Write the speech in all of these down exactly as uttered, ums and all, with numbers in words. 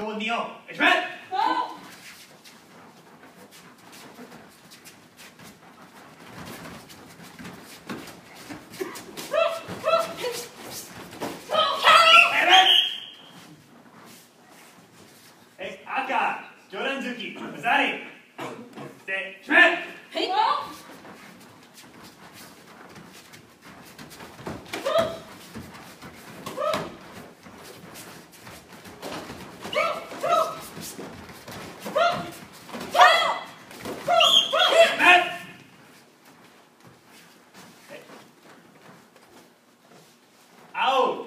go with me on. Come on! Zari! Stay! Shred! Hey! Well! Ao!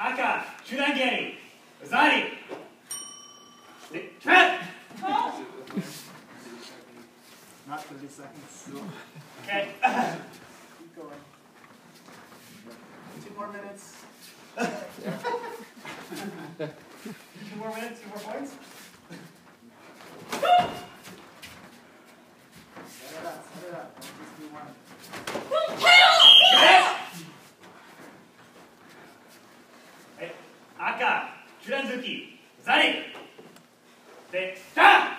Aka, Shudan Gedi, Zari. Trip! Oh. Not for thirty seconds. Okay. Keep going. Two more minutes. Two more minutes, two more points. Set it up, set it up. Just do one. Aka, Churanzuki, Zari, de, ta!